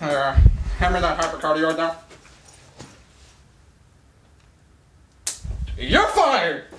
Hammer that hypercardioid now. You're fired!